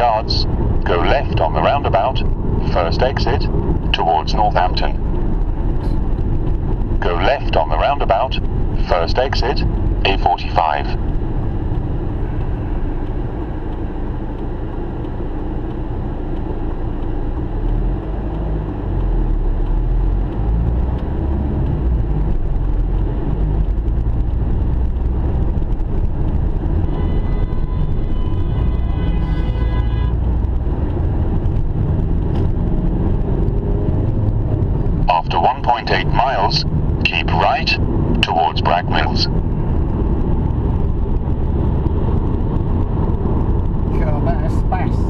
yards, go left on the roundabout, first exit, towards Northampton. Go left on the roundabout, first exit, A45. After 1.8 miles, keep right towards Brack Mills. Go back fast.